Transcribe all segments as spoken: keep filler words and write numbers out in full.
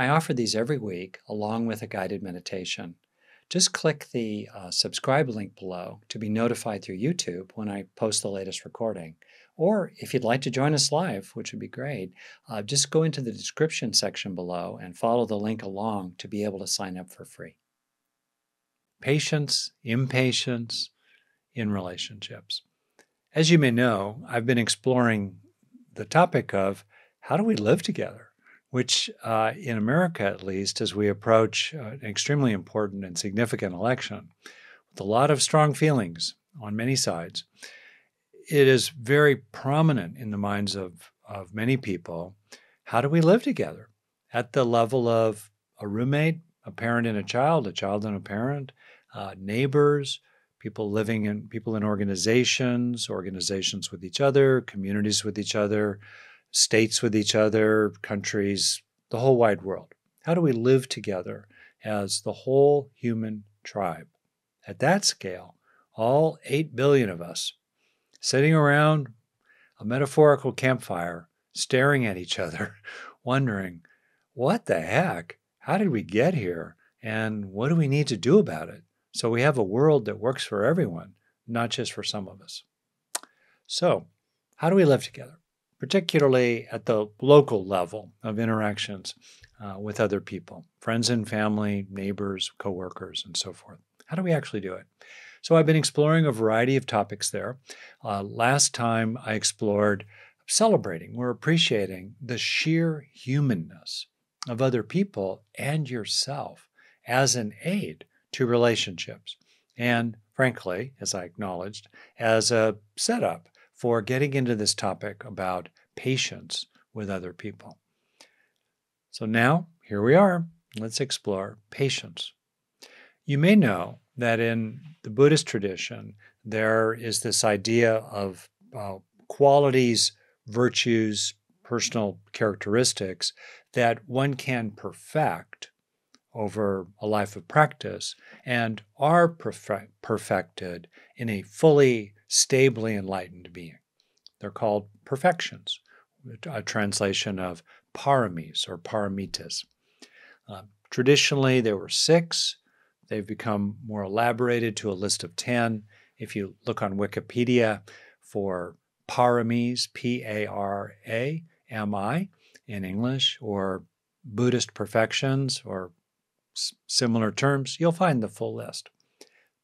I offer these every week along with a guided meditation. Just click the uh, subscribe link below to be notified through YouTube when I post the latest recording. Or if you'd like to join us live, which would be great, uh, just go into the description section below and follow the link along to be able to sign up for free. Patience, impatience in relationships. As you may know, I've been exploring the topic of how do we live together? Which uh, in America, at least, as we approach uh, an extremely important and significant election, with a lot of strong feelings on many sides, it is very prominent in the minds of, of many people. How do we live together? At the level of a roommate, a parent and a child, a child and a parent, uh, neighbors, people living in, people in organizations, organizations with each other, communities with each other, states with each other, countries, the whole wide world. How do we live together as the whole human tribe? At that scale, all eight billion of us sitting around a metaphorical campfire, staring at each other, wondering, what the heck? How did we get here? And what do we need to do about it? So we have a world that works for everyone, not just for some of us. So how do we live together? Particularly at the local level of interactions uh, with other people, friends and family, neighbors, coworkers, and so forth. How do we actually do it? So I've been exploring a variety of topics there. Uh, last time I explored celebrating or appreciating the sheer humanness of other people and yourself as an aid to relationships. And frankly, as I acknowledged, as a setup for getting into this topic about patience with other people. So now, here we are. Let's explore patience. You may know that in the Buddhist tradition, there is this idea of uh, qualities, virtues, personal characteristics that one can perfect over a life of practice and are perfect, perfected in a fully stably enlightened being. They're called perfections, a translation of paramis or paramitas. Uh, traditionally, there were six. They've become more elaborated to a list of ten. If you look on Wikipedia for paramis, P A R A M I in English, or Buddhist perfections or s similar terms, you'll find the full list.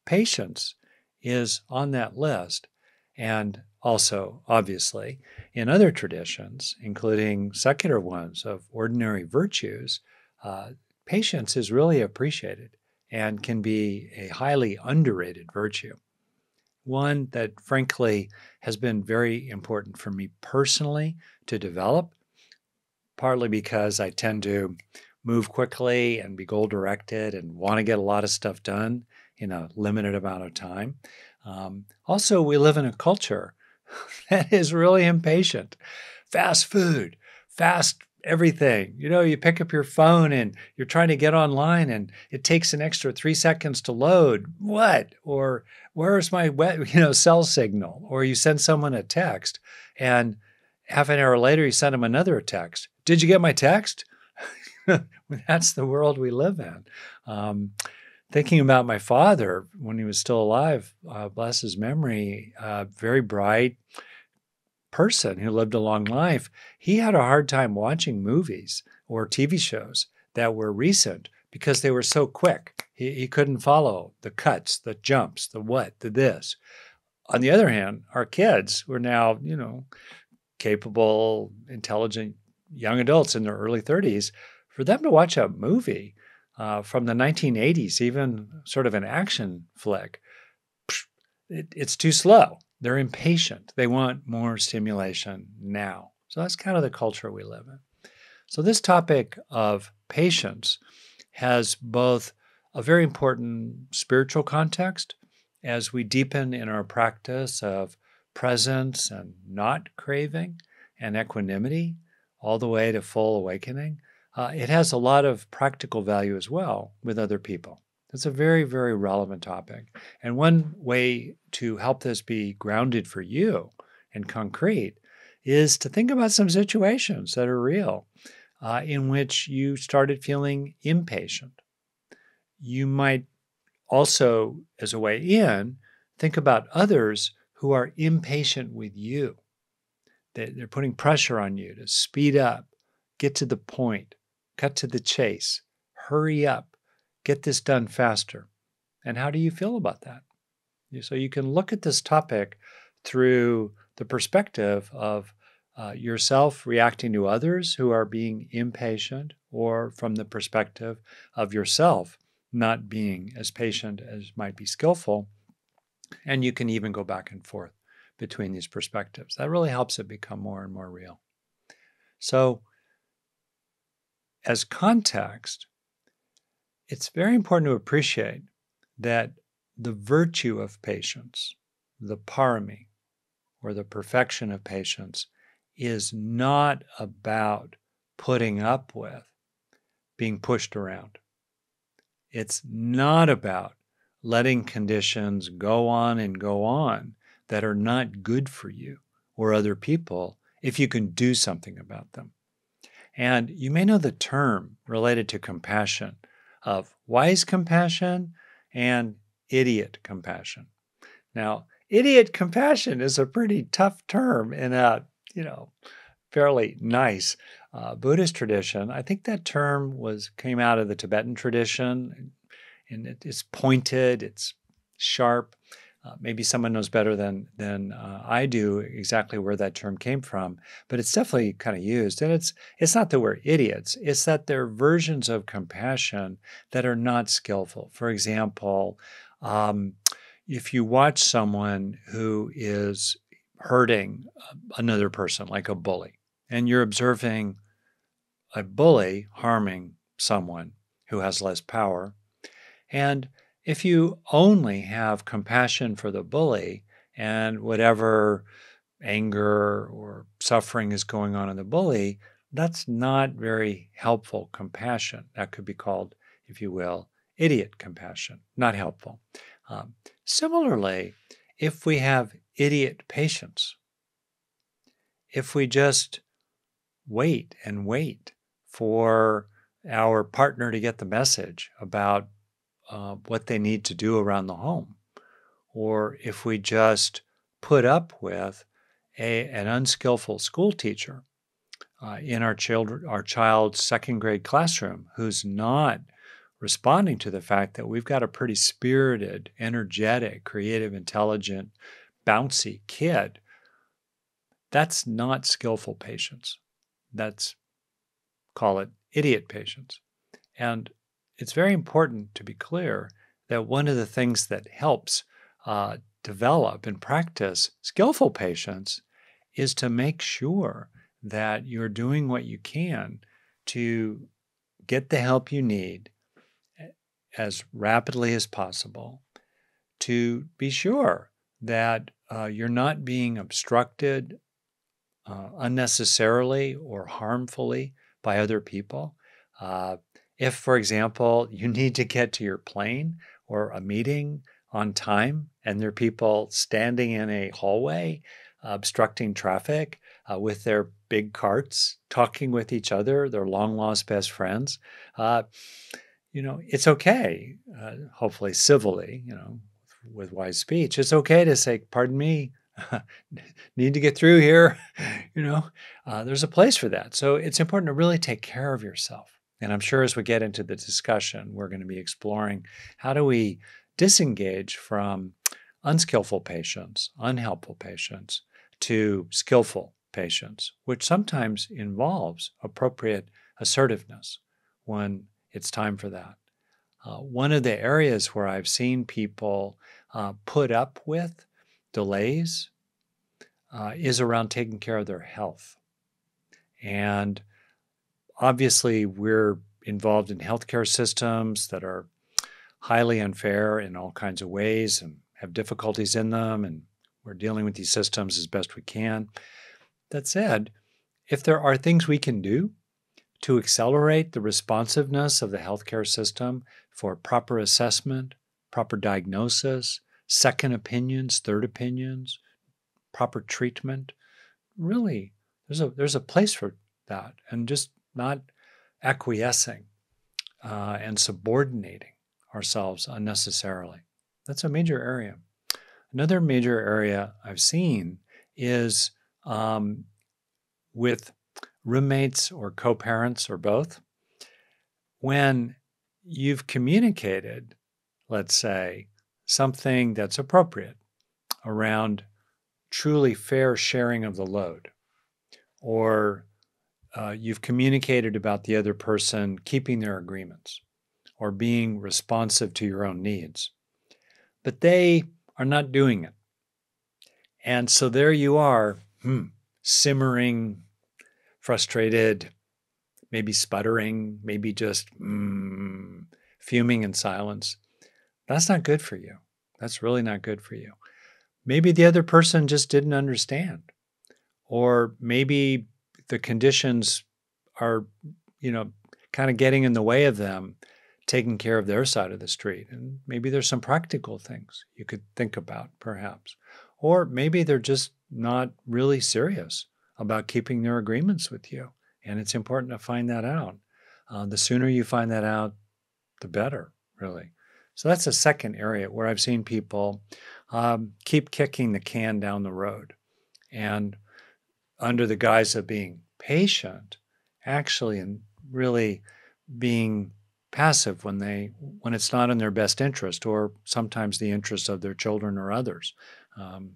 Patience is on that list, and also, obviously, in other traditions, including secular ones of ordinary virtues, uh, patience is really appreciated and can be a highly underrated virtue. One that, frankly, has been very important for me personally to develop, partly because I tend to move quickly and be goal-directed and want to get a lot of stuff done in a limited amount of time. Um, also, we live in a culture that is really impatient. Fast food, fast everything. You know, you pick up your phone and you're trying to get online and it takes an extra three seconds to load. What? Or where's my web, you know, cell signal? Or you send someone a text and half an hour later you send them another text. Did you get my text? That's the world we live in. Um, Thinking about my father when he was still alive, uh, bless his memory, a uh, very bright person who lived a long life, he had a hard time watching movies or T V shows that were recent because they were so quick. He, he couldn't follow the cuts, the jumps, the what, the this. On the other hand, our kids were now, you know, capable, intelligent young adults in their early thirties. For them to watch a movie Uh, from the nineteen eighties, even sort of an action flick, it, it's too slow. They're impatient. They want more stimulation now. So that's kind of the culture we live in. So this topic of patience has both a very important spiritual context as we deepen in our practice of presence and not craving and equanimity all the way to full awakening. Uh, it has a lot of practical value as well with other people. It's a very, very relevant topic. And one way to help this be grounded for you and concrete is to think about some situations that are real. uh, in which you started feeling impatient. You might also, as a way in, think about others who are impatient with you. They're putting pressure on you to speed up, get to the point, cut to the chase, hurry up, get this done faster. And how do you feel about that? So you can look at this topic through the perspective of uh, yourself reacting to others who are being impatient, or from the perspective of yourself not being as patient as might be skillful. And you can even go back and forth between these perspectives. That really helps it become more and more real. So as context, it's very important to appreciate that the virtue of patience, the parami, or the perfection of patience, is not about putting up with being pushed around. It's not about letting conditions go on and go on that are not good for you or other people if you can do something about them. And you may know the term related to compassion of wise compassion and idiot compassion. Now, idiot compassion is a pretty tough term in a, you know, fairly nice uh, Buddhist tradition. I think that term was came out of the Tibetan tradition, and it, it's pointed, it's sharp. Uh, maybe someone knows better than, than uh, I do exactly where that term came from, but it's definitely kind of used. And it's, it's not that we're idiots, it's that there are versions of compassion that are not skillful. For example, um, if you watch someone who is hurting another person, like a bully, and you're observing a bully harming someone who has less power, and if you only have compassion for the bully and whatever anger or suffering is going on in the bully, that's not very helpful compassion. That could be called, if you will, idiot compassion, not helpful. Um, similarly, if we have idiot patience, if we just wait and wait for our partner to get the message about Uh, what they need to do around the home, or if we just put up with a, an unskillful school teacher uh, in our, children, our child's second grade classroom who's not responding to the fact that we've got a pretty spirited, energetic, creative, intelligent, bouncy kid, that's not skillful patience. That's, call it idiot patience. And it's very important to be clear that one of the things that helps uh, develop and practice skillful patience is to make sure that you're doing what you can to get the help you need as rapidly as possible, to be sure that uh, you're not being obstructed uh, unnecessarily or harmfully by other people. Uh, If, for example, you need to get to your plane or a meeting on time and there are people standing in a hallway obstructing traffic uh, with their big carts, talking with each other, their long-lost best friends, uh, you know, it's okay, uh, hopefully civilly, you know, with wise speech, it's okay to say, pardon me, need to get through here, you know, uh, there's a place for that. So it's important to really take care of yourself. And I'm sure as we get into the discussion, we're going to be exploring how do we disengage from unskillful patience, unhelpful patience, to skillful patience, which sometimes involves appropriate assertiveness when it's time for that. Uh, one of the areas where I've seen people uh, put up with delays uh, is around taking care of their health. And obviously, we're involved in healthcare systems that are highly unfair in all kinds of ways and have difficulties in them, and we're dealing with these systems as best we can. That said, if there are things we can do to accelerate the responsiveness of the healthcare system for proper assessment, proper diagnosis, second opinions, third opinions, proper treatment, really, there's a, there's a place for that. And just not acquiescing uh, and subordinating ourselves unnecessarily. That's a major area. Another major area I've seen is um, with roommates or co-parents or both. When you've communicated, let's say, something that's appropriate around truly fair sharing of the load, or uh, you've communicated about the other person keeping their agreements or being responsive to your own needs, but they are not doing it. And so there you are, hmm, simmering, frustrated, maybe sputtering, maybe just mm, fuming in silence. That's not good for you. That's really not good for you. Maybe the other person just didn't understand, or maybe the conditions are, you know, kind of getting in the way of them taking care of their side of the street. And maybe there's some practical things you could think about, perhaps. Or maybe they're just not really serious about keeping their agreements with you. And it's important to find that out. Uh, the sooner you find that out, the better, really. So that's a second area where I've seen people um, keep kicking the can down the road. And under the guise of being patient, actually and really being passive when they when it's not in their best interest, or sometimes the interest of their children or others. Um,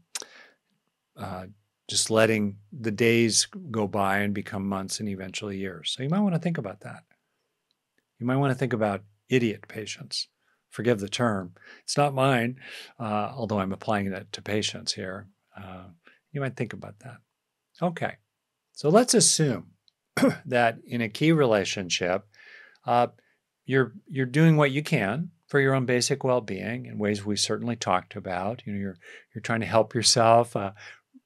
uh, just letting the days go by and become months and eventually years. So you might want to think about that. You might want to think about idiot patience. Forgive the term. It's not mine, uh, although I'm applying that to patience here. Uh, you might think about that. Okay, so let's assume that in a key relationship, uh, you're you're doing what you can for your own basic well-being in ways we certainly talked about. You know, you're you're trying to help yourself. Uh,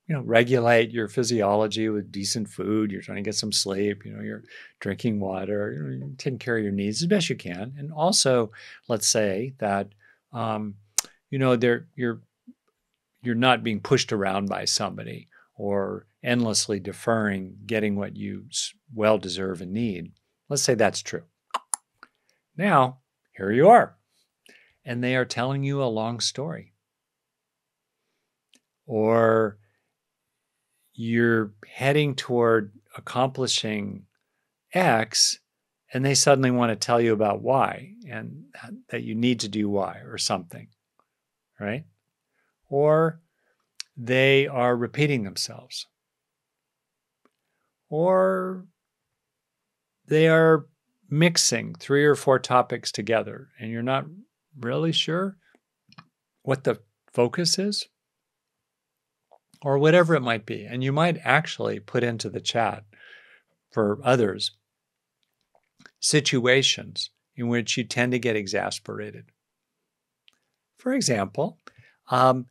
you know, regulate your physiology with decent food. You're trying to get some sleep, you know, you're drinking water, you're taking care of your needs as best you can. And also, let's say that, um, you know, there you're, you're not being pushed around by somebody or endlessly deferring getting what you well deserve and need. Let's say that's true. Now, here you are, and they are telling you a long story, or you're heading toward accomplishing X, and they suddenly want to tell you about Y and that you need to do Y or something, right? Or they are repeating themselves. Or they are mixing three or four topics together, and you're not really sure what the focus is, or whatever it might be. And you might actually put into the chat for others situations in which you tend to get exasperated. For example, um,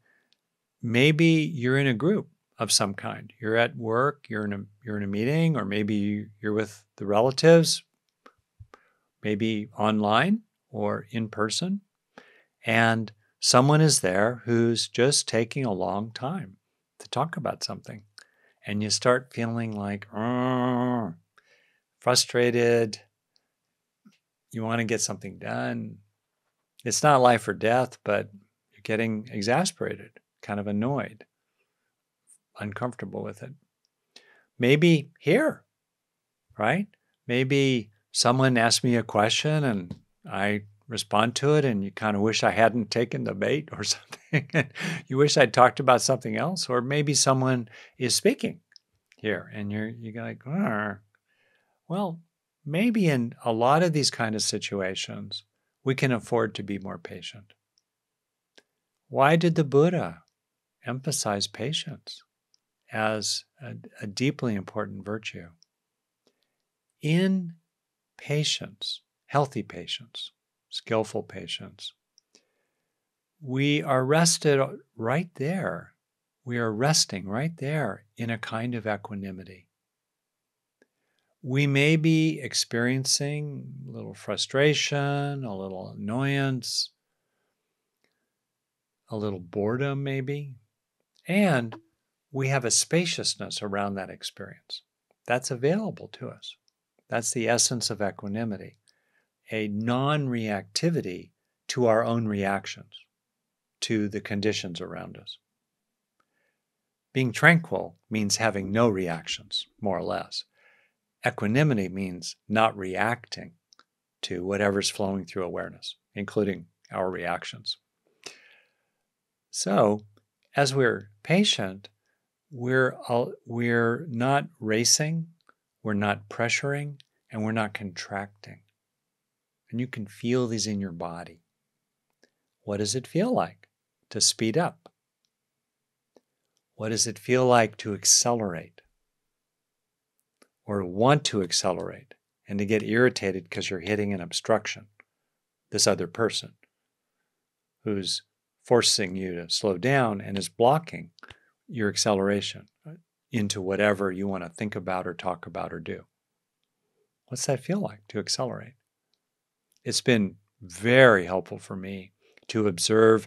maybe you're in a group of some kind. You're at work, you're in a, you're in a meeting, or maybe you're with the relatives, maybe online or in person, and someone is there who's just taking a long time to talk about something, and you start feeling like frustrated. You want to get something done. It's not life or death, but you're getting exasperated, kind of annoyed, uncomfortable with it. Maybe here, right? Maybe someone asked me a question and I respond to it, and you kind of wish I hadn't taken the bait or something. You wish I'd talked about something else, or maybe someone is speaking here and you're, you're like, argh. Well, maybe in a lot of these kind of situations, we can afford to be more patient. Why did the Buddha emphasize patience as a, a deeply important virtue? In patience, healthy patience, skillful patience, we are rested right there. We are resting right there in a kind of equanimity. We may be experiencing a little frustration, a little annoyance, a little boredom maybe, and we have a spaciousness around that experience that's available to us. That's the essence of equanimity, a non-reactivity to our own reactions, to the conditions around us. Being tranquil means having no reactions, more or less. Equanimity means not reacting to whatever's flowing through awareness, including our reactions. So, as we're patient, we're, we're not racing, we're not pressuring, and we're not contracting. And you can feel these in your body. What does it feel like to speed up? What does it feel like to accelerate or want to accelerate and to get irritated because you're hitting an obstruction, this other person who's forcing you to slow down and is blocking your acceleration into whatever you want to think about or talk about or do? What's that feel like to accelerate? It's been very helpful for me to observe,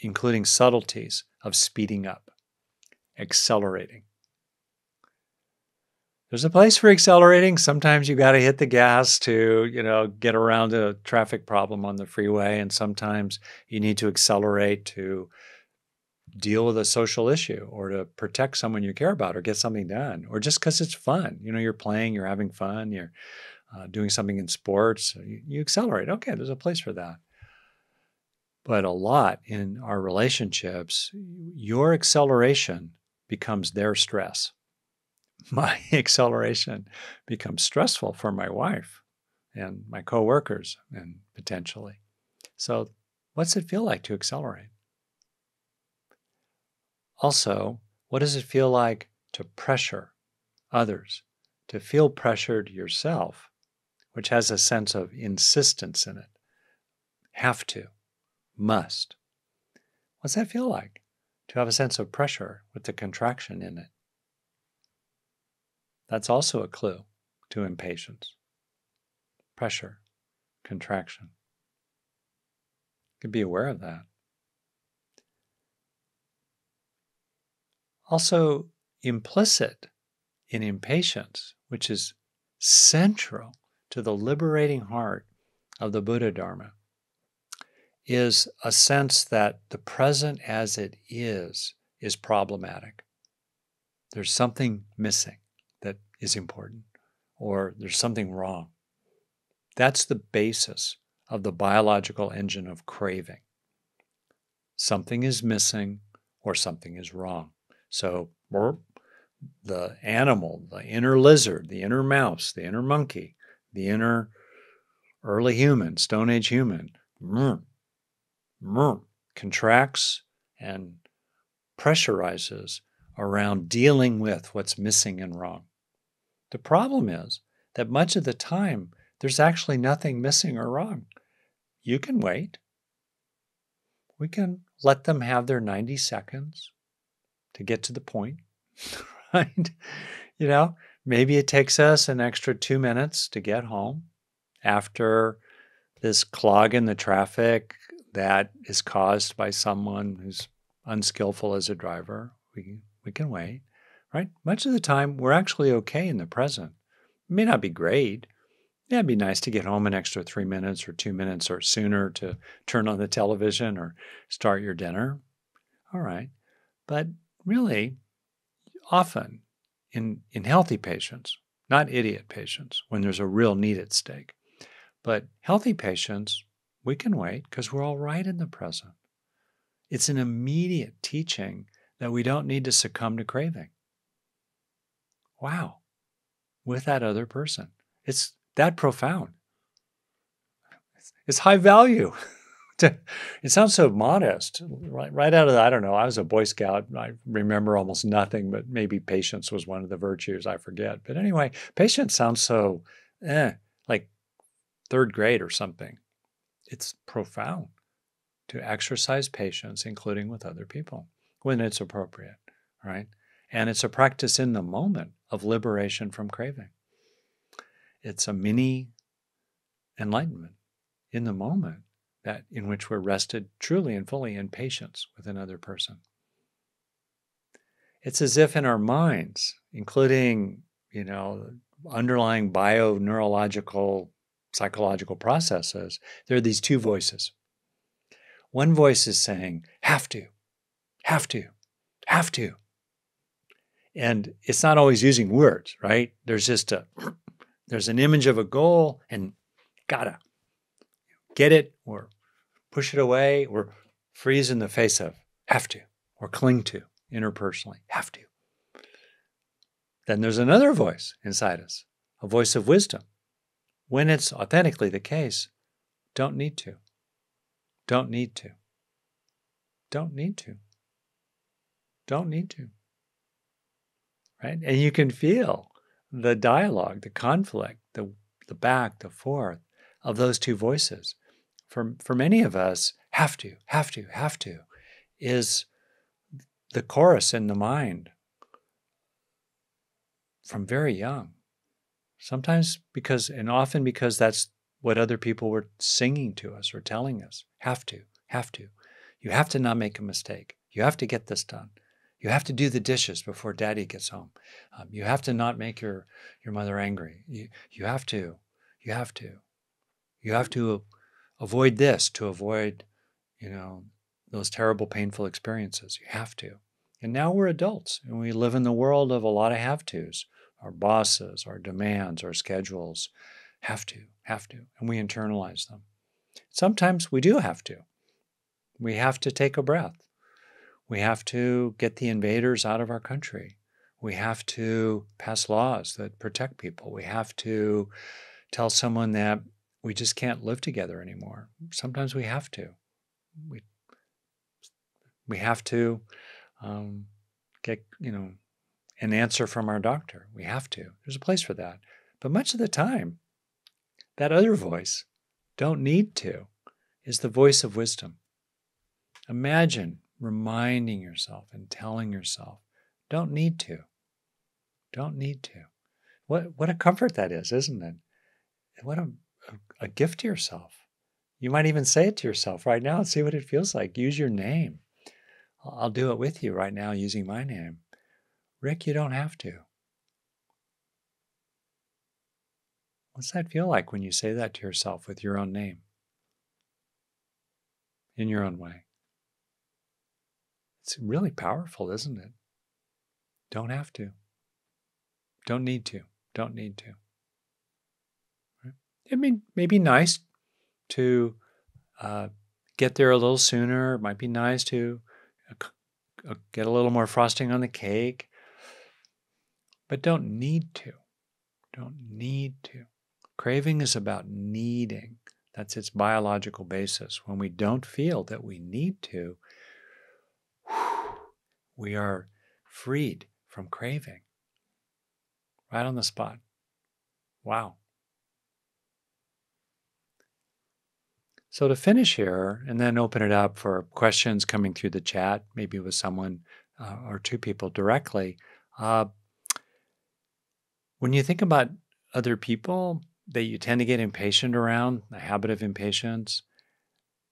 including subtleties of speeding up, accelerating. There's a place for accelerating. Sometimes you got to hit the gas to, you know, get around a traffic problem on the freeway. And sometimes you need to accelerate to deal with a social issue or to protect someone you care about or get something done, or just because it's fun. You know, you're playing, you're having fun, you're uh, doing something in sports. You, you accelerate. Okay, there's a place for that. But a lot in our relationships, your acceleration becomes their stress. My acceleration becomes stressful for my wife and my coworkers and potentially. So what's it feel like to accelerate? Also, what does it feel like to pressure others, to feel pressured yourself, which has a sense of insistence in it? Have to, must. What's that feel like to have a sense of pressure with the contraction in it? That's also a clue to impatience. Pressure, contraction. You can be aware of that. Also, implicit in impatience, which is central to the liberating heart of the Buddha Dharma, is a sense that the present as it is is problematic. There's something missing that is important, or there's something wrong. That's the basis of the biological engine of craving. Something is missing or something is wrong. So the animal, the inner lizard, the inner mouse, the inner monkey, the inner early human, Stone Age human, contracts and pressurizes around dealing with what's missing and wrong. The problem is that much of the time, there's actually nothing missing or wrong. You can wait. We can let them have their ninety seconds. To get to the point, right? You know, maybe it takes us an extra two minutes to get home after this clog in the traffic that is caused by someone who's unskillful as a driver. We, we can wait, right? Much of the time, we're actually okay in the present. It may not be great. Yeah, it'd be nice to get home an extra three minutes or two minutes or sooner to turn on the television or start your dinner. All right, but really, often in, in healthy patients, not idiot patients, when there's a real need at stake, but healthy patients, we can wait because we're all right in the present. It's an immediate teaching that we don't need to succumb to craving. Wow, with that other person. It's that profound. It's high value. To, it sounds so modest, right, right out of the, I don't know, I was a Boy Scout. I remember almost nothing, but maybe patience was one of the virtues, I forget. But anyway, patience sounds so, eh, like third grade or something. It's profound to exercise patience, including with other people, when it's appropriate, right? And it's a practice in the moment of liberation from craving. It's a mini enlightenment in the moment. That in which we're rested truly and fully in patience with another person. It's as if in our minds, including, you know, underlying bio-neurological, psychological processes, there are these two voices. One voice is saying, have to, have to, have to. And it's not always using words, right? There's just a, there's an image of a goal and gotta get it or push it away or freeze in the face of, have to, or cling to interpersonally, have to. Then there's another voice inside us, a voice of wisdom. When it's authentically the case, don't need to, don't need to, don't need to, don't need to, right? And you can feel the dialogue, the conflict, the, the back, the forth of those two voices. For, for many of us, have to, have to, have to is the chorus in the mind from very young. Sometimes because, and often because that's what other people were singing to us or telling us, have to, have to. You have to not make a mistake. You have to get this done. You have to do the dishes before daddy gets home. Um, you have to not make your, your mother angry. You, you have to, you have to. You have to avoid this to avoid, you know, those terrible, painful experiences. You have to. And now we're adults and we live in the world of a lot of have-tos. Our bosses, our demands, our schedules, have to, have to, and we internalize them. Sometimes we do have to. We have to take a breath. We have to get the invaders out of our country. We have to pass laws that protect people. We have to tell someone that we just can't live together anymore. Sometimes we have to. We, we have to um, get, you know, an answer from our doctor. We have to. There's a place for that. But much of the time, that other voice, don't need to, is the voice of wisdom. Imagine reminding yourself and telling yourself, don't need to. Don't need to. What, what a comfort that is, isn't it? What a, a, a gift to yourself. You might even say it to yourself right now and see what it feels like. Use your name. I'll, I'll do it with you right now using my name. Rick, you don't have to. What's that feel like when you say that to yourself with your own name? In your own way. It's really powerful, isn't it? Don't have to. Don't need to. Don't need to. Right? It may, may be nice to uh, get there a little sooner. It might be nice to uh, get a little more frosting on the cake. But don't need to. Don't need to. Craving is about needing. That's its biological basis. When we don't feel that we need to, we are freed from craving. Right on the spot. Wow. So to finish here and then open it up for questions coming through the chat, maybe with someone uh, or two people directly, uh, when you think about other people that you tend to get impatient around, a habit of impatience,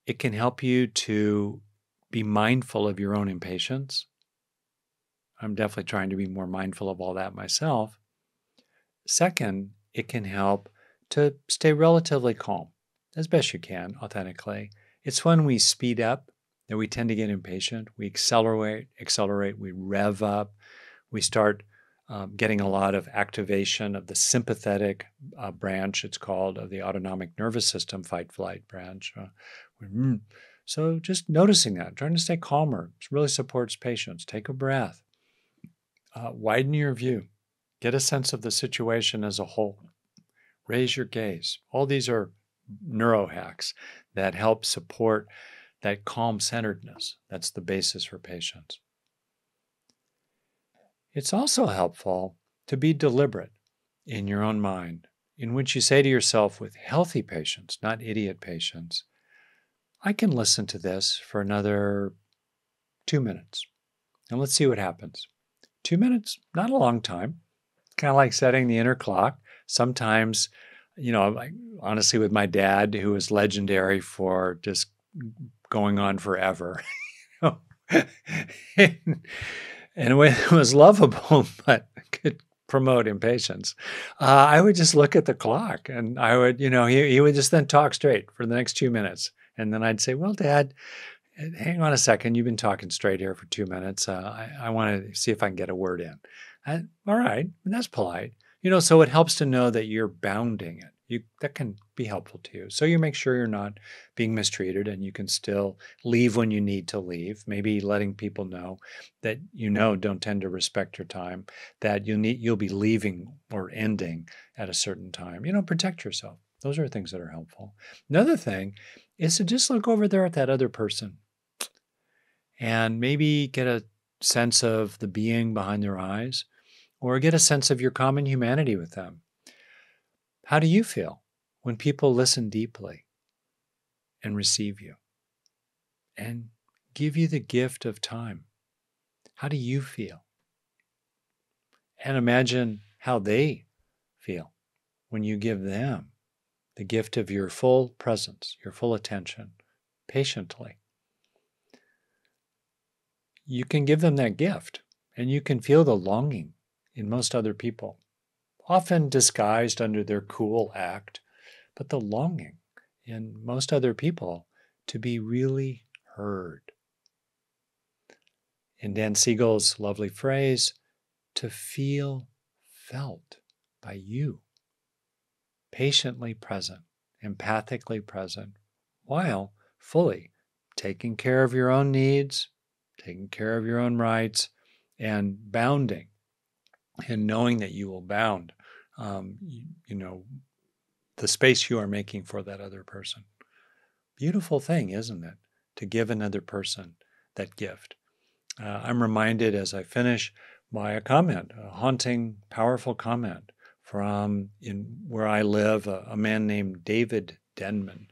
it can help you to be mindful of your own impatience. I'm definitely trying to be more mindful of all that myself. Second, it can help to stay relatively calm, as best you can, authentically. It's when we speed up that we tend to get impatient. We accelerate, accelerate, we rev up, we start Um, getting a lot of activation of the sympathetic uh, branch, it's called, of the autonomic nervous system, fight-flight branch. Uh, so just noticing that, trying to stay calmer, really supports patience. Take a breath. Uh, widen your view. Get a sense of the situation as a whole. Raise your gaze. All these are neuro hacks that help support that calm-centeredness. That's the basis for patience. It's also helpful to be deliberate in your own mind, in which you say to yourself with healthy patience, not idiot patience, I can listen to this for another two minutes, and let's see what happens. Two minutes, not a long time. It's kind of like setting the inner clock. Sometimes, you know, like, honestly, with my dad, who was legendary for just going on forever, you know? And it was lovable, but could promote impatience, uh, I would just look at the clock, and I would, you know, he, he would just then talk straight for the next two minutes. And then I'd say, well, Dad, hang on a second. You've been talking straight here for two minutes. Uh, I, I want to see if I can get a word in. I, all right. That's polite. You know, so it helps to know that you're bounding it. You, that can be helpful to you. So you make sure you're not being mistreated, and you can still leave when you need to leave. Maybe letting people know that, you know, don't tend to respect your time, that you'll need, you'll be leaving or ending at a certain time. You know, protect yourself. Those are things that are helpful. Another thing is to just look over there at that other person and maybe get a sense of the being behind their eyes, or get a sense of your common humanity with them. How do you feel when people listen deeply and receive you and give you the gift of time? How do you feel? And imagine how they feel when you give them the gift of your full presence, your full attention, patiently. You can give them that gift, and you can feel the longing in most other people, often disguised under their cool act, but the longing in most other people to be really heard. In Dan Siegel's lovely phrase, to feel felt by you, patiently present, empathically present, while fully taking care of your own needs, taking care of your own rights, and bounding, and knowing that you will bound, um, you, you know, the space you are making for that other person. Beautiful thing, isn't it, to give another person that gift. Uh, I'm reminded as I finish by a comment, a haunting, powerful comment from in where I live, a, a man named David Denman.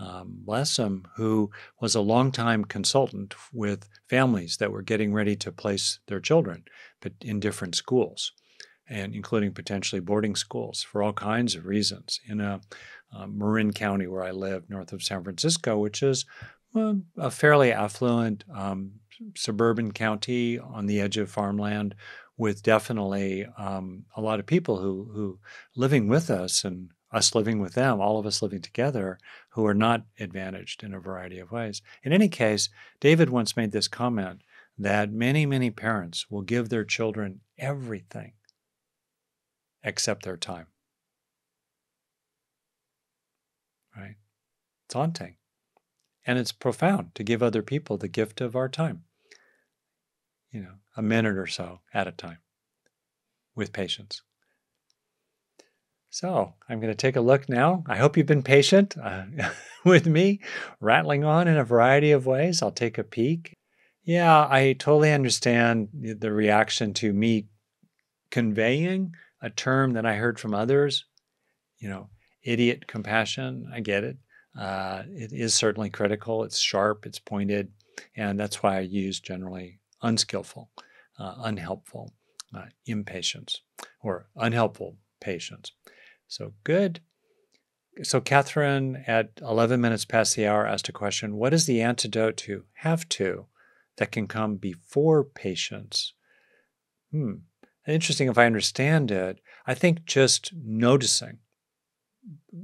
Um, bless him, who was a longtime consultant with families that were getting ready to place their children, but in different schools, and including potentially boarding schools for all kinds of reasons in a, uh, Marin County where I live, north of San Francisco, which is well, a fairly affluent um, suburban county on the edge of farmland, with definitely um, a lot of people who who living with us and us living with them, all of us living together, who are not advantaged in a variety of ways. In any case, David once made this comment that many, many parents will give their children everything except their time. Right? It's haunting. And it's profound to give other people the gift of our time, you know, a minute or so at a time, with patience. So I'm going to take a look now. I hope you've been patient uh, with me, rattling on in a variety of ways. I'll take a peek. Yeah, I totally understand the reaction to me conveying a term that I heard from others, you know, idiot compassion. I get it. Uh, it is certainly critical. It's sharp, it's pointed, and that's why I use generally unskillful, uh, unhelpful, uh, impatience, or unhelpful patience. So good. So Catherine at eleven minutes past the hour asked a question. What is the antidote to have to that can come before patience? Hmm. Interesting. If I understand it, I think just noticing,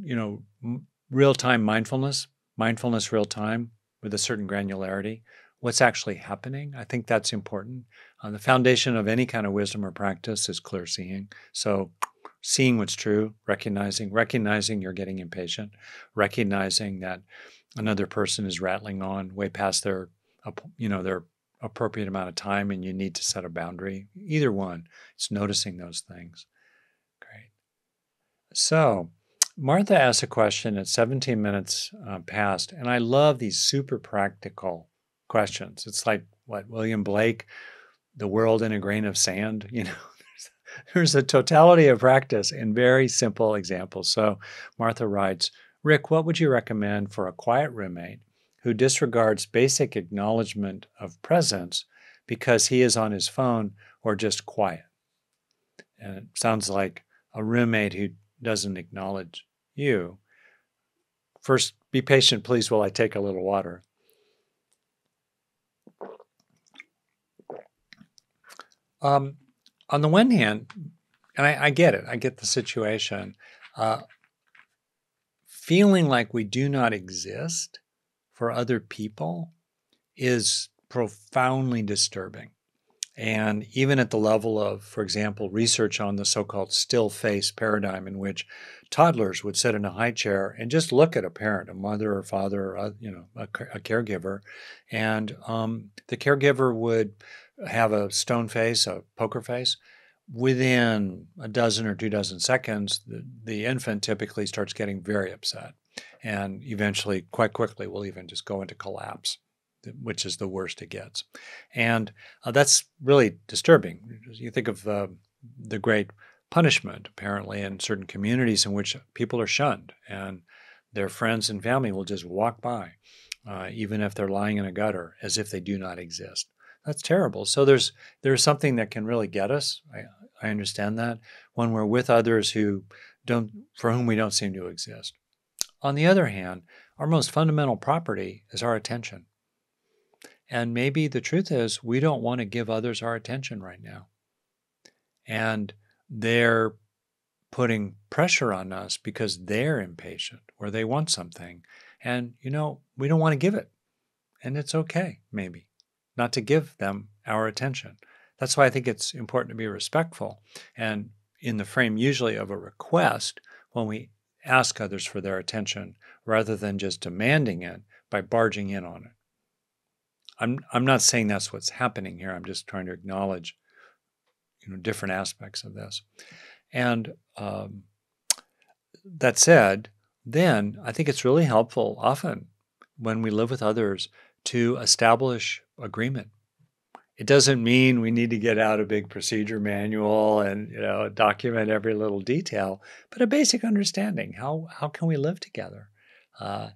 you know, real-time mindfulness, mindfulness real-time with a certain granularity, what's actually happening. I think that's important. Uh, the foundation of any kind of wisdom or practice is clear seeing. So seeing what's true, recognizing, recognizing you're getting impatient, recognizing that another person is rattling on way past their, you know, their appropriate amount of time, and you need to set a boundary. Either one, it's noticing those things. Great. So Martha asked a question at seventeen minutes uh, past, and I love these super practical questions. It's like, what, William Blake, the world in a grain of sand, you know? There's a totality of practice in very simple examples. So Martha writes, Rick, what would you recommend for a quiet roommate who disregards basic acknowledgement of presence because he is on his phone or just quiet? And it sounds like a roommate who doesn't acknowledge you. First, be patient, please, while I take a little water. Um, On the one hand, And I, I get it. I get the situation. Uh, feeling like we do not exist for other people is profoundly disturbing. And even at the level of, for example, research on the so-called still face paradigm, in which toddlers would sit in a high chair and just look at a parent, a mother or father, or, you know, a, a caregiver, and um, the caregiver would have a stone face, a poker face. Within a dozen or two dozen seconds, the, the infant typically starts getting very upset, and eventually, quite quickly, will even just go into collapse, which is the worst it gets. And uh, that's really disturbing. You think of uh, the Great Punishment, apparently, in certain communities in which people are shunned and their friends and family will just walk by, uh, even if they're lying in a gutter, as if they do not exist. That's terrible. So there's, there's something that can really get us. I, I understand that, when we're with others who don't, for whom we don't seem to exist. On the other hand, our most fundamental property is our attention. And maybe the truth is we don't want to give others our attention right now. And they're putting pressure on us because they're impatient or they want something. And, you know, we don't want to give it. And it's okay, maybe, not to give them our attention. That's why I think it's important to be respectful. And in the frame usually of a request, when we ask others for their attention, rather than just demanding it by barging in on it. I'm, I'm not saying that's what's happening here. I'm just trying to acknowledge, you know, different aspects of this. And um, that said, then I think it's really helpful often when we live with others to establish agreement. It doesn't mean we need to get out a big procedure manual and, you know, document every little detail, but a basic understanding. How, how can we live together? Uh,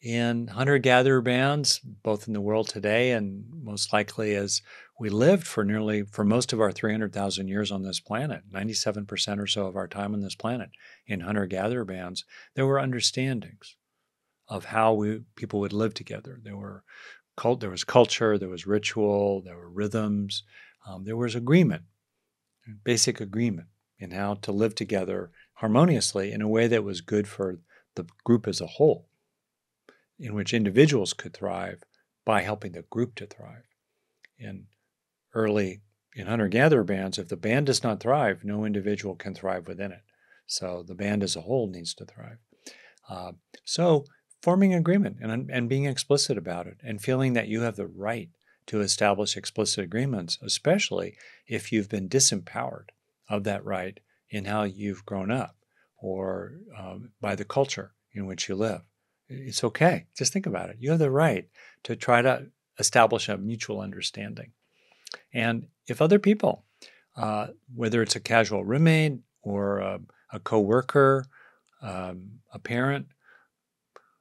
In hunter-gatherer bands, both in the world today and most likely as we lived for nearly, for most of our three hundred thousand years on this planet, ninety-seven percent or so of our time on this planet in hunter-gatherer bands, there were understandings of how we, people would live together. There were cult, there was culture, there was ritual, there were rhythms, um, there was agreement, basic agreement in how to live together harmoniously in a way that was good for the group as a whole, in which individuals could thrive by helping the group to thrive. In early, in hunter-gatherer bands, if the band does not thrive, no individual can thrive within it. So the band as a whole needs to thrive. Uh, so forming agreement and, and being explicit about it and feeling that you have the right to establish explicit agreements, especially if you've been disempowered of that right in how you've grown up or um, by the culture in which you live. It's okay. Just think about it. You have the right to try to establish a mutual understanding. And if other people, uh, whether it's a casual roommate or a, a coworker, um, a parent,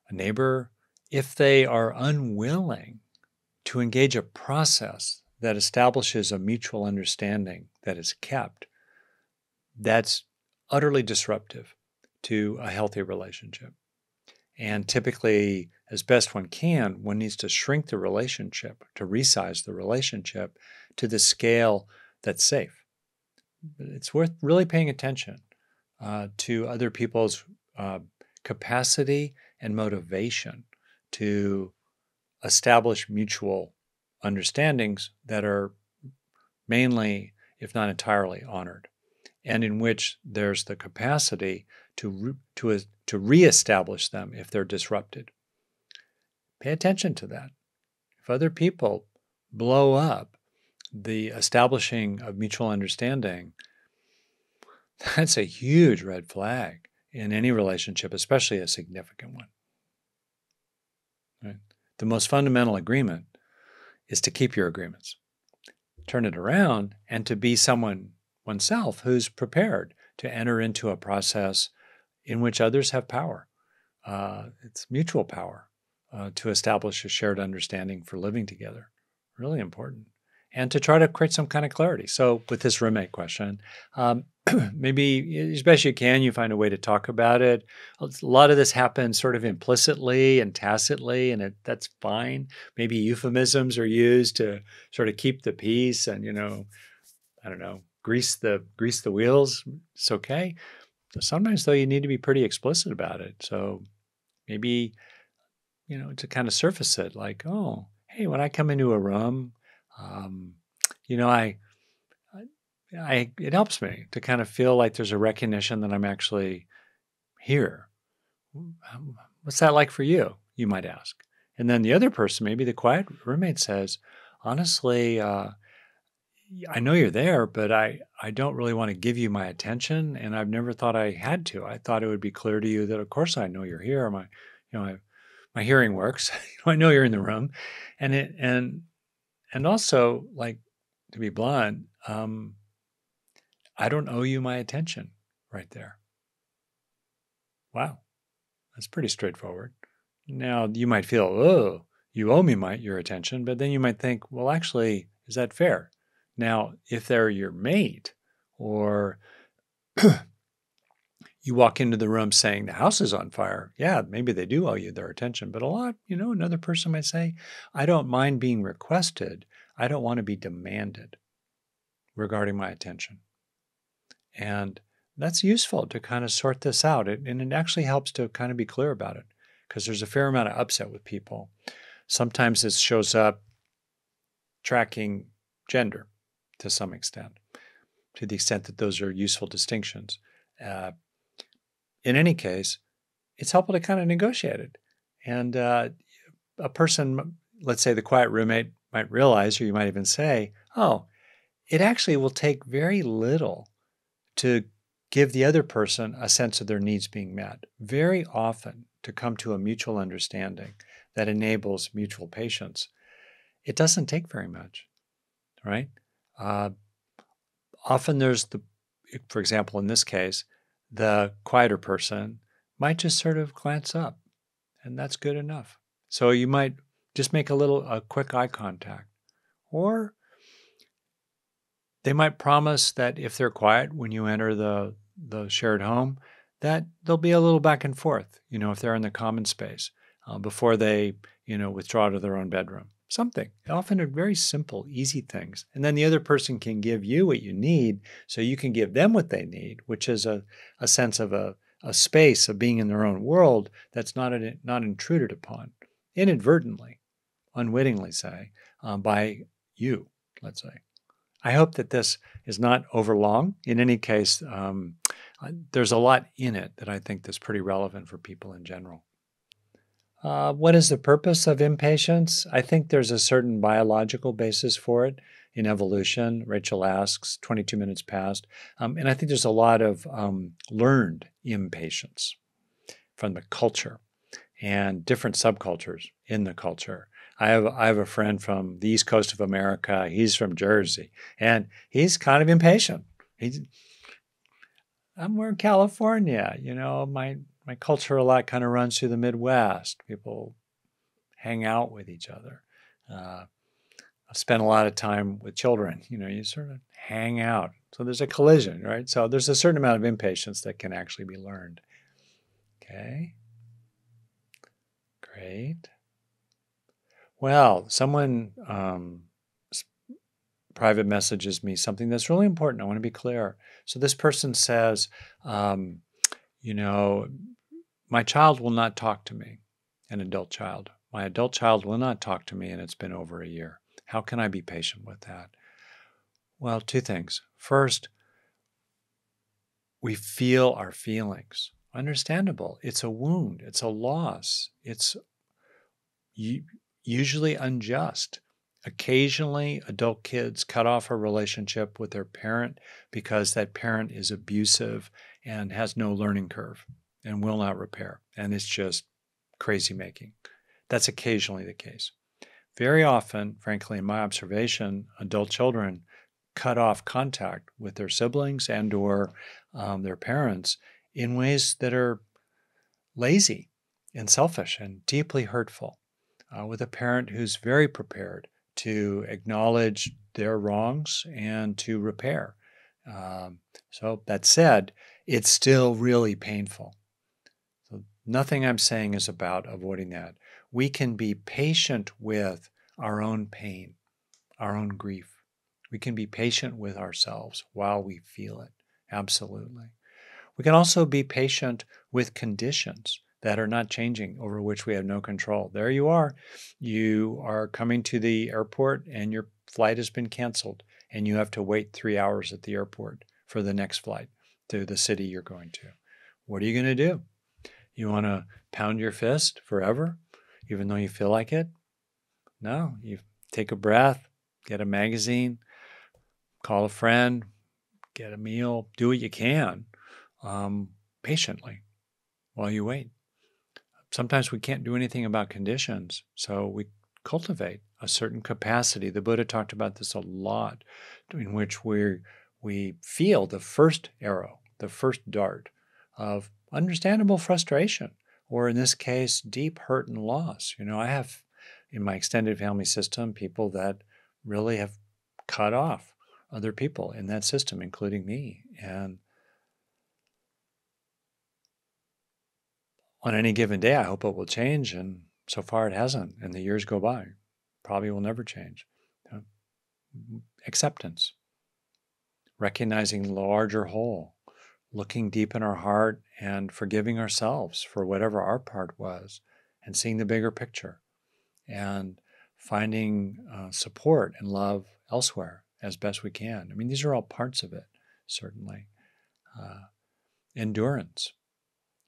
a neighbor, if they are unwilling to engage a process that establishes a mutual understanding that is kept, that's utterly disruptive to a healthy relationship. And typically, as best one can, one needs to shrink the relationship, to resize the relationship to the scale that's safe. But it's worth really paying attention uh, to other people's uh, capacity and motivation to establish mutual understandings that are mainly, if not entirely, honored, and in which there's the capacity to re to, to reestablish them if they're disrupted. Pay attention to that. If other people blow up the establishing of mutual understanding, that's a huge red flag in any relationship, especially a significant one. Right? The most fundamental agreement is to keep your agreements, turn it around, and to be someone oneself who's prepared to enter into a process in which others have power. Uh, it's mutual power uh, to establish a shared understanding for living together. Really important. And to try to create some kind of clarity. So with this roommate question, um, maybe as best you can, you find a way to talk about it. A lot of this happens sort of implicitly and tacitly, and it, that's fine. Maybe euphemisms are used to sort of keep the peace and, you know, I don't know, grease the grease the wheels. It's okay. Sometimes though, you need to be pretty explicit about it. So maybe, you know, to kind of surface it, like, oh, hey, when I come into a room, um, you know, I, I, I, it helps me to kind of feel like there's a recognition that I'm actually here. What's that like for you? You might ask. And then the other person, maybe the quiet roommate, says, honestly, uh, I know you're there, but I, I don't really want to give you my attention. And I've never thought I had to. I thought it would be clear to you that, of course, I know you're here. My, you know, I, my hearing works. I know you're in the room. And it, and, and also, like, to be blunt, um, I don't owe you my attention right there. Wow. That's pretty straightforward. Now, you might feel, oh, you owe me my, your attention. But then you might think, well, actually, is that fair? Now, if they're your mate, or you walk into the room saying the house is on fire, yeah, maybe they do owe you their attention. But a lot, you know, another person might say, I don't mind being requested. I don't want to be demanded regarding my attention. And that's useful to kind of sort this out. It, and it actually helps to kind of be clear about it, because there's a fair amount of upset with people. Sometimes it shows up tracking gender, to some extent, to the extent that those are useful distinctions. Uh, in any case, it's helpful to kind of negotiate it. And uh, a person, let's say the quiet roommate, might realize, or you might even say, oh, it actually will take very little to give the other person a sense of their needs being met. Very often, to come to a mutual understanding that enables mutual patience, it doesn't take very much, right? Uh, often there's the, for example, in this case, the quieter person might just sort of glance up, and that's good enough. So you might just make a little, a quick eye contact, or they might promise that if they're quiet when you enter the, the shared home, that there'll be a little back and forth, you know, if they're in the common space, uh, before they, you know, withdraw to their own bedroom. Something. Often are very simple, easy things. And then the other person can give you what you need, so you can give them what they need, which is a, a sense of a, a space of being in their own world that's not, an, not intruded upon, inadvertently, unwittingly, say, um, by you, let's say. I hope that this is not overlong. In any case, um, there's a lot in it that I think that's pretty relevant for people in general. Uh, what is the purpose of impatience? I think there's a certain biological basis for it in evolution. Rachel asks, twenty-two minutes past. Um, and I think there's a lot of um, learned impatience from the culture and different subcultures in the culture. I have, I have a friend from the East Coast of America. He's from Jersey, and he's kind of impatient. He's, I'm we're in California, you know, my... My culture a lot kind of runs through the Midwest. People hang out with each other. Uh, I've spent a lot of time with children. You know, you sort of hang out. So there's a collision, right? So there's a certain amount of impatience that can actually be learned. Okay. Great. Well, someone um, private messages me something that's really important. I want to be clear. So this person says, um, you know, my child will not talk to me, an adult child. My adult child will not talk to me, and it's been over a year. How can I be patient with that? Well, two things. First, we feel our feelings. Understandable. It's a wound. It's a loss. It's usually unjust. Occasionally, adult kids cut off a relationship with their parent because that parent is abusive and has no learning curve and will not repair. And it's just crazy making. That's occasionally the case. Very often, frankly, in my observation, adult children cut off contact with their siblings and or um, their parents in ways that are lazy and selfish and deeply hurtful, uh, with a parent who's very prepared to acknowledge their wrongs and to repair. Um, so that said, it's still really painful. So nothing I'm saying is about avoiding that. We can be patient with our own pain, our own grief. We can be patient with ourselves while we feel it, absolutely. We can also be patient with conditions that are not changing, over which we have no control. There you are. You are coming to the airport and your flight has been canceled, and you have to wait three hours at the airport for the next flight to the city you're going to. What are you going to do? You want to pound your fist forever, even though you feel like it? No, you take a breath, get a magazine, call a friend, get a meal, do what you can um, patiently while you wait. Sometimes we can't do anything about conditions, so we cultivate a certain capacity. The Buddha talked about this a lot, in which we we feel the first arrow, the first dart of understandable frustration, or in this case, deep hurt and loss. You know, I have in my extended family system people that really have cut off other people in that system, including me. And on any given day, I hope it will change, and so far it hasn't, and the years go by. Probably will never change. You know, acceptance, recognizing the larger whole, looking deep in our heart and forgiving ourselves for whatever our part was, and seeing the bigger picture, and finding uh, support and love elsewhere as best we can. I mean, these are all parts of it, certainly. Uh, endurance.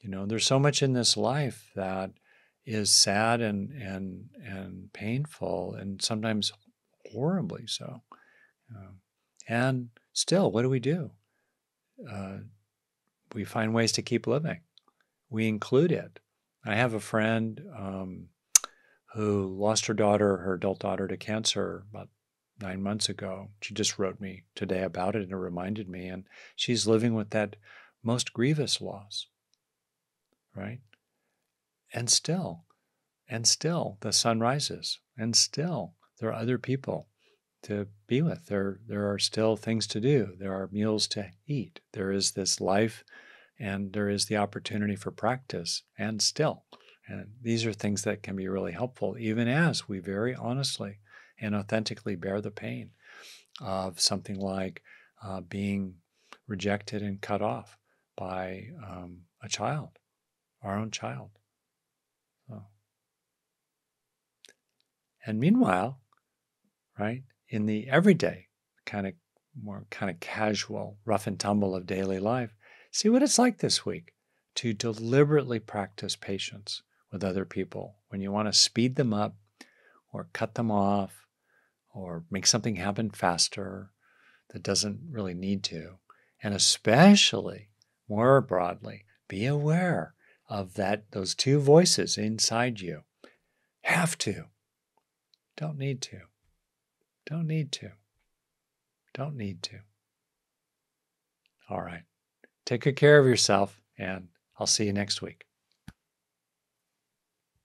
You know, there's so much in this life that is sad and and and painful, and sometimes horribly so. Um, and still, what do we do? Uh, we find ways to keep living. We include it. I have a friend um, who lost her daughter, her adult daughter, to cancer about nine months ago. She just wrote me today about it and it reminded me. And she's living with that most grievous loss. Right? And still, and still the sun rises, and still there are other people to be with. There, there are still things to do. There are meals to eat. There is this life, and there is the opportunity for practice, and still. And these are things that can be really helpful, even as we very honestly and authentically bear the pain of something like uh, being rejected and cut off by um, a child. Our own child. So. And meanwhile, right, in the everyday kind of more kind of casual rough and tumble of daily life, see what it's like this week to deliberately practice patience with other people when you want to speed them up or cut them off or make something happen faster that doesn't really need to. And especially more broadly, be aware of that, those two voices inside you. Have to. Don't need to. Don't need to. Don't need to. All right. Take good care of yourself, and I'll see you next week.